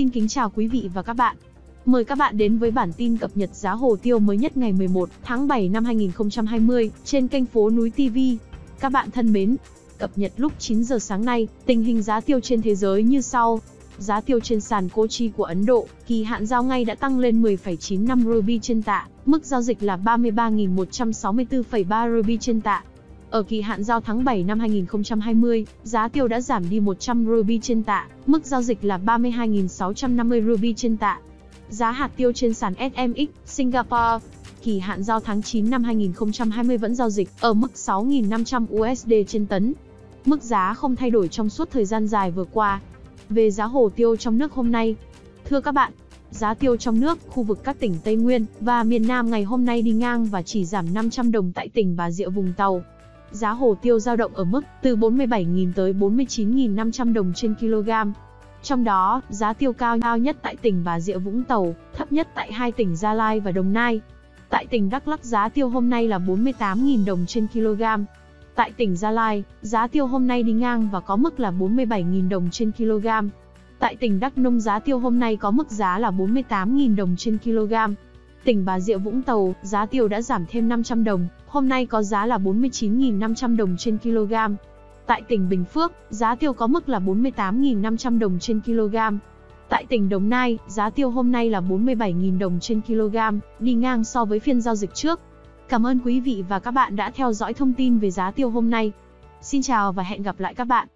Xin kính chào quý vị và các bạn. Mời các bạn đến với bản tin cập nhật giá hồ tiêu mới nhất ngày 11 tháng 7 năm 2020 trên kênh Phố Núi TV. Các bạn thân mến, cập nhật lúc 9 giờ sáng nay, tình hình giá tiêu trên thế giới như sau. Giá tiêu trên sàn Kochi của Ấn Độ, kỳ hạn giao ngay đã tăng lên 10,95 rupi trên tạ, mức giao dịch là 33.164,3 rupi trên tạ. Ở kỳ hạn giao tháng 7 năm 2020, giá tiêu đã giảm đi 100 rupi trên tạ, mức giao dịch là 32.650 rupi trên tạ. Giá hạt tiêu trên sàn SMX, Singapore, kỳ hạn giao tháng 9 năm 2020 vẫn giao dịch ở mức 6.500 USD trên tấn. Mức giá không thay đổi trong suốt thời gian dài vừa qua. Về giá hồ tiêu trong nước hôm nay, thưa các bạn, giá tiêu trong nước, khu vực các tỉnh Tây Nguyên và miền Nam ngày hôm nay đi ngang và chỉ giảm 500 đồng tại tỉnh Bà Rịa, Vũng Tàu. Giá hồ tiêu dao động ở mức từ 47.000 tới 49.500 đồng trên kg. Trong đó, giá tiêu cao nhất tại tỉnh Bà Rịa, Vũng Tàu, thấp nhất tại hai tỉnh Gia Lai và Đồng Nai. Tại tỉnh Đắk Lắk, giá tiêu hôm nay là 48.000 đồng trên kg. Tại tỉnh Gia Lai, giá tiêu hôm nay đi ngang và có mức là 47.000 đồng trên kg. Tại tỉnh Đắk Nông, giá tiêu hôm nay có mức giá là 48.000 đồng trên kg. Tỉnh Bà Rịa, Vũng Tàu, giá tiêu đã giảm thêm 500 đồng, hôm nay có giá là 49.500 đồng trên kg. Tại tỉnh Bình Phước, giá tiêu có mức là 48.500 đồng trên kg. Tại tỉnh Đồng Nai, giá tiêu hôm nay là 47.000 đồng trên kg, đi ngang so với phiên giao dịch trước. Cảm ơn quý vị và các bạn đã theo dõi thông tin về giá tiêu hôm nay. Xin chào và hẹn gặp lại các bạn.